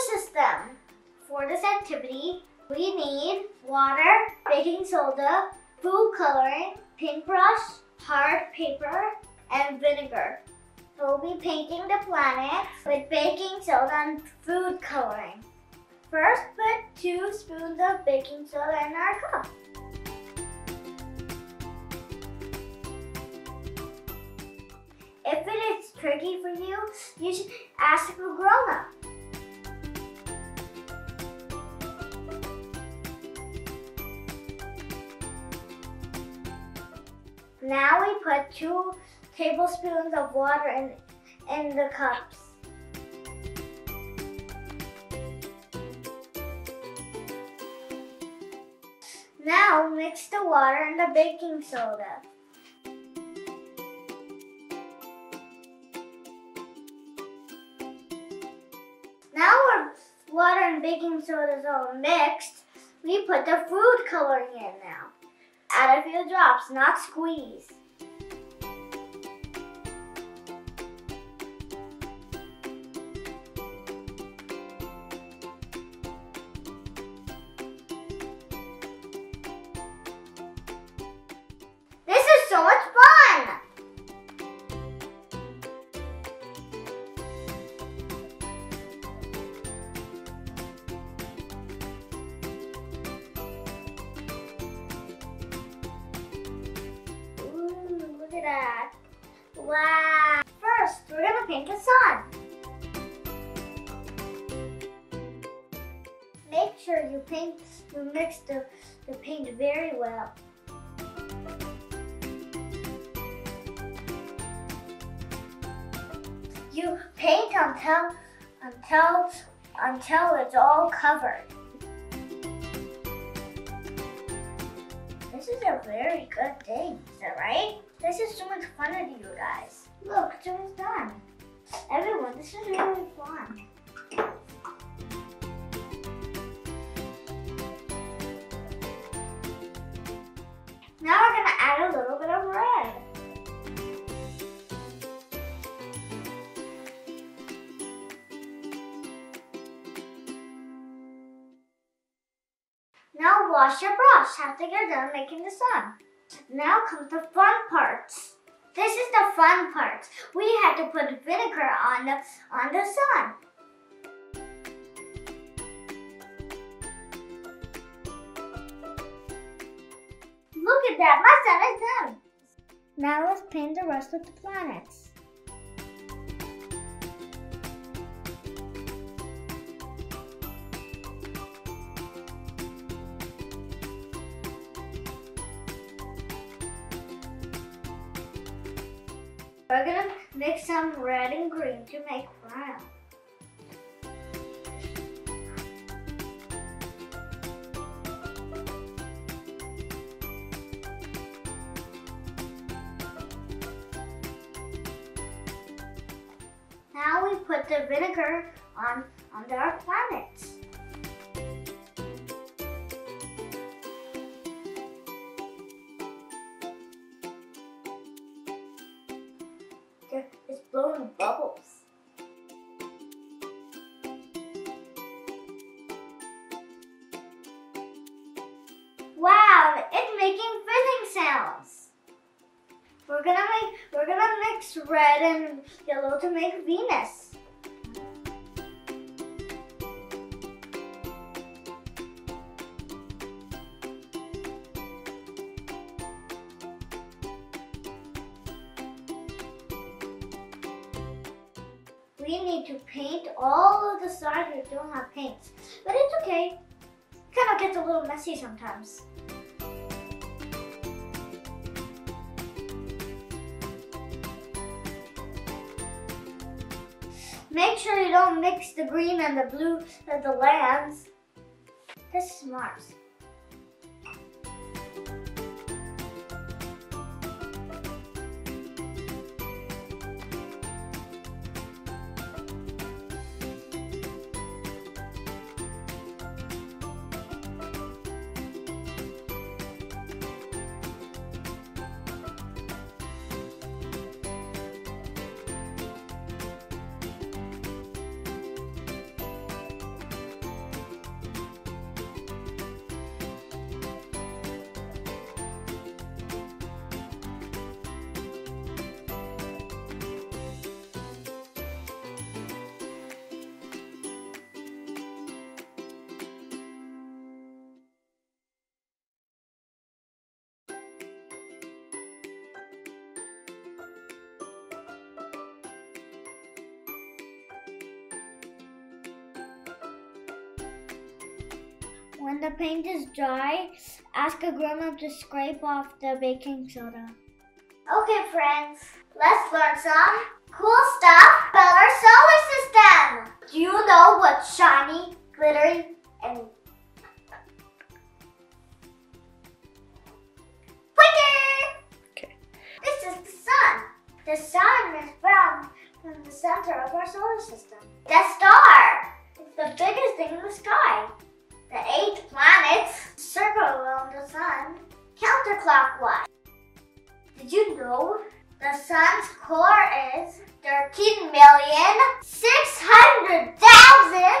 ecosystem. For this activity, we need water, baking soda, food coloring, paintbrush, hard paper, and vinegar. We'll be painting the planet with baking soda and food coloring. First, put 2 spoons of baking soda in our cup. If it is tricky for you, you should ask a grown-up. Now we put 2 tablespoons of water in the cups. Now mix the water and the baking soda. Now our water and baking soda is all mixed, we put the food coloring in now. Add a few drops, not squeeze. So much fun! Ooh, look at that! Wow! First, we're gonna paint the sun. Make sure you mix the paint very well. You paint until it's all covered. This is a very good thing, is that right? This is so much fun to you guys. Look, so it's done. Everyone, this is really fun. Now we're gonna add a little bit of red. Now wash your brush after you're done making the sun. Now comes the fun part. This is the fun part. We had to put vinegar on the sun. Look at that, my sun is done. Now let's paint the rest of the planets. We're gonna mix some red and green to make brown. Now we put the vinegar on our planets. It's blowing bubbles. Wow, it's making fizzing sounds. We're gonna mix red and yellow to make Venus. We need to paint all of the stars that don't have paints, but it's okay. It kind of gets a little messy sometimes. Make sure you don't mix the green and the blue of the lands. This is Mars. When the paint is dry, ask a grown-up to scrape off the baking soda. Okay friends, let's learn some cool stuff about our solar system. Do you know what's shiny, glittery, and pointy? Okay. This is the sun. The sun is round from the center of our solar system. The star is the biggest thing in the sky. The 8 planets circle around the sun counterclockwise. Did you know the sun's core is 13,600,000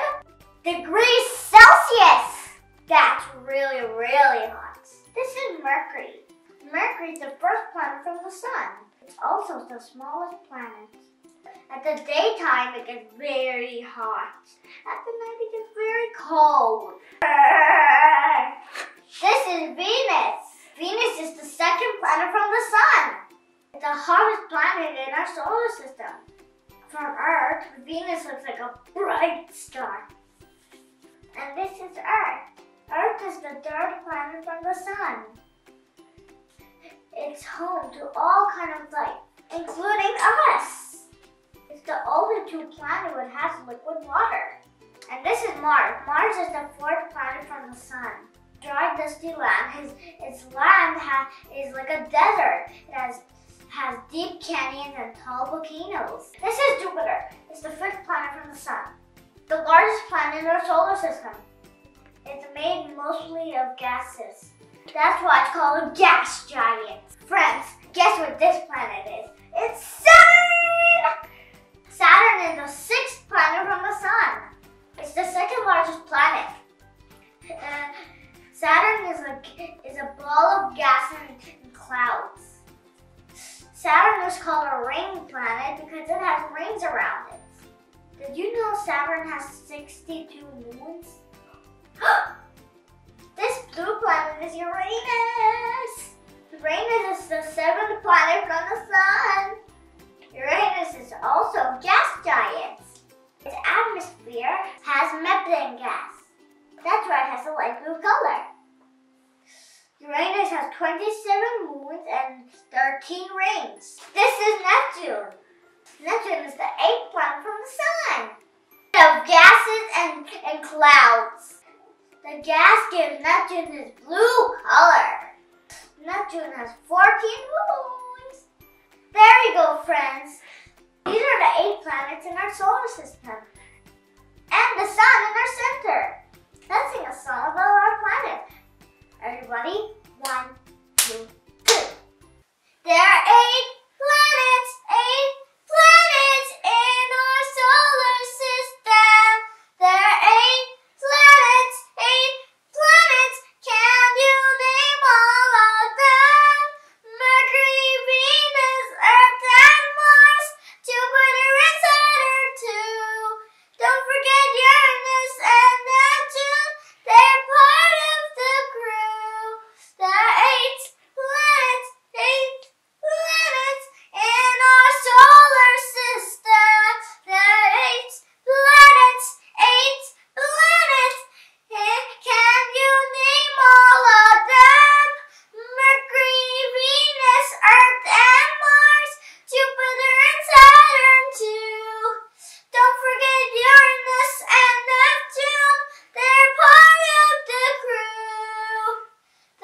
degrees Celsius? That's really, really hot. This is Mercury. Mercury is the first planet from the sun. It's also the smallest planet. At the daytime, it gets very hot. At the night, it gets very cold. This is Venus. Venus is the second planet from the sun. It's the hottest planet in our solar system. From Earth, Venus looks like a bright star. And this is Earth. Earth is the third planet from the sun. It's home to all kinds of life, including us. It's the only two planet that has liquid water. And this is Mars. Mars is the fourth planet from the sun. Dry, dusty land. Its land is like a desert. It has deep canyons and tall volcanoes. This is Jupiter. It's the fifth planet from the sun. The largest planet in our solar system. It's made mostly of gases. That's why it's called a gas giant. Friends, guess what this planet is? It's Saturn! Saturn is the sixth planet from the sun. It's the second largest planet. Saturn is a ball of gas and clouds. Saturn is called a ring planet because it has rings around it. Did you know Saturn has 62 moons? This blue planet is Uranus. Uranus is the seventh planet from the sun. Uranus is also a gas giant. Its atmosphere has methane gas. That's why it has a light blue color. Uranus has 27 moons and 13 rings. This is Neptune. Neptune is the 8th planet from the sun. Of gases and clouds. The gas gives Neptune his blue color. Neptune has 14 moons. There you go, friends. These are the 8 planets in our solar system and the sun in our center. Let's sing a song about our planet. Everybody, 1, 2, 3. There are 8 planets, 8 planets in our solar system. There are 8 planets, 8 planets. Can you name all of them? Mercury, Earth and Mars, Jupiter and Saturn too. Don't forget Uranus and Neptune, they're part of the crew. There are 8 planets in our solar system. There are 8 planets. Can you name all of them? Mercury, Venus, Earth and Mars, Jupiter and Saturn too. Don't forget Uranus and Neptune, they're part of the crew.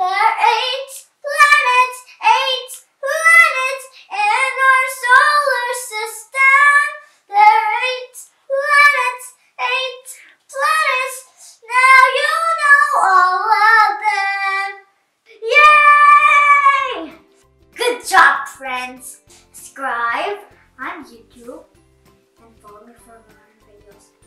There are 8 planets in our solar system. There are 8 planets. Now you know all of them. Yay! Good job, friends. Subscribe on YouTube and follow me for more videos.